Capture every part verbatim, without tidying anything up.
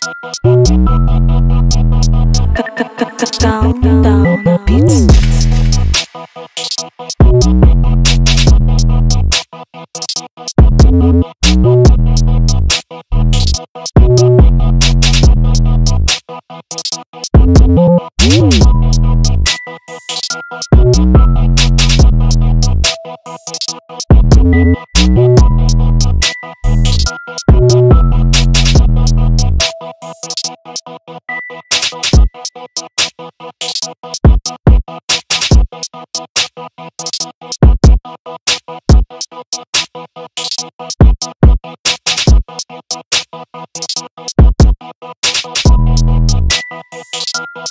Down, down, down, beats. Down, down, beats.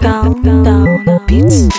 Down, down, beats.